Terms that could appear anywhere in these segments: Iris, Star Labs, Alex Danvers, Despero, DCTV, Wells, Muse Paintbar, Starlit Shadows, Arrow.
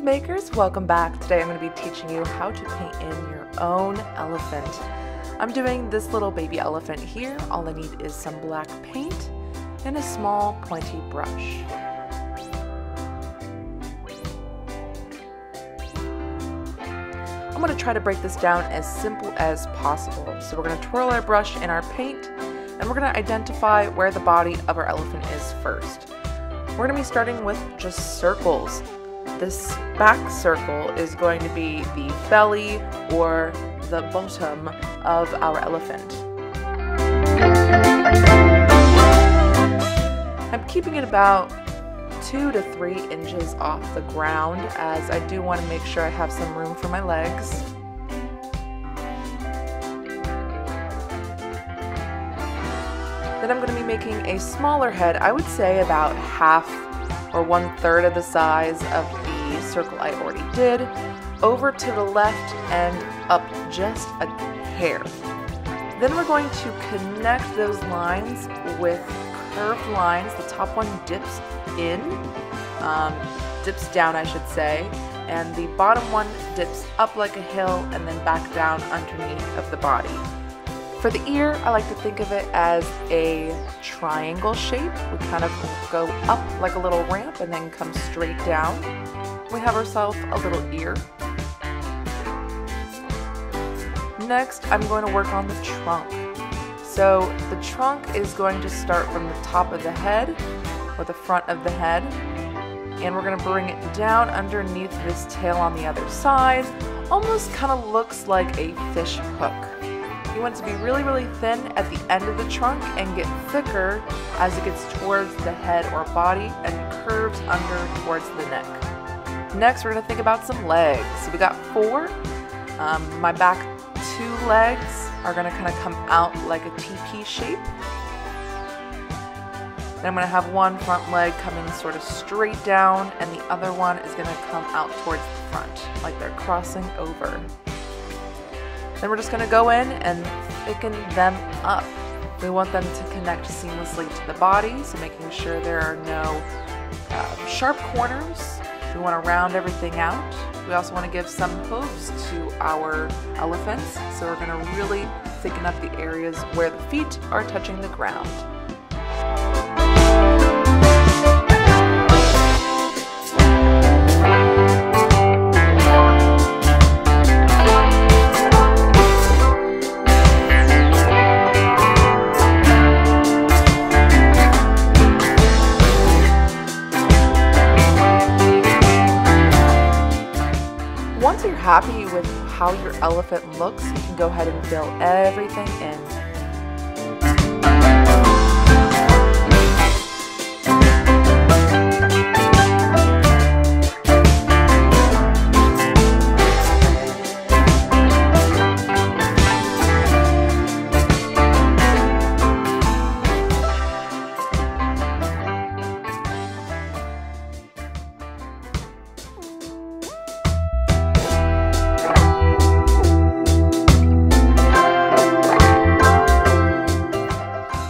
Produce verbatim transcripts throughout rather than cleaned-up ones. Noise makers, welcome back. Today I'm going to be teaching you how to paint in your own elephant. I'm doing this little baby elephant here. All I need is some black paint and a small pointy brush. I'm going to try to break this down as simple as possible. So we're going to twirl our brush in our paint and we're going to identify where the body of our elephant is first. We're going to be starting with just circles. This back circle is going to be the belly or the bottom of our elephant. I'm keeping it about two to three inches off the ground as I do want to make sure I have some room for my legs. Then I'm going to be making a smaller head, I would say about half or one third of the size of the circle I already did, over to the left and up just a hair. Then we're going to connect those lines with curved lines. The top one dips in, um, dips down I should say, and the bottom one dips up like a hill and then back down underneath of the body. For the ear, I like to think of it as a triangle shape. We kind of go up like a little ramp and then come straight down. We have ourselves a little ear. Next, I'm going to work on the trunk. So the trunk is going to start from the top of the head or the front of the head, and we're going to bring it down underneath this tail on the other side. Almost kind of looks like a fish hook. You want it to be really, really thin at the end of the trunk and get thicker as it gets towards the head or body and curves under towards the neck. Next, we're going to think about some legs. So we got four. Um, my back two legs are going to kind of come out like a teepee shape. Then I'm going to have one front leg coming sort of straight down and the other one is going to come out towards the front, like they're crossing over. Then we're just going to go in and thicken them up. We want them to connect seamlessly to the body, so making sure there are no uh, sharp corners. We want to round everything out. We also want to give some hooves to our elephants, so we're going to really thicken up the areas where the feet are touching the ground. Once you're happy with how your elephant looks, you can go ahead and fill everything in.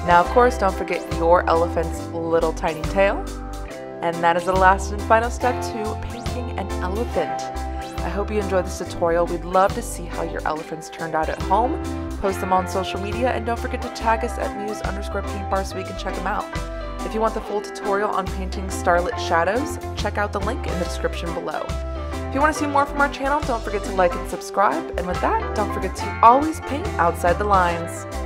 Now, of course, don't forget your elephant's little tiny tail. And that is the last and final step to painting an elephant. I hope you enjoyed this tutorial. We'd love to see how your elephants turned out at home. Post them on social media and don't forget to tag us at Muse underscore Paintbar so we can check them out. If you want the full tutorial on painting Starlit Shadows, check out the link in the description below. If you want to see more from our channel, don't forget to like and subscribe. And with that, don't forget to always paint outside the lines.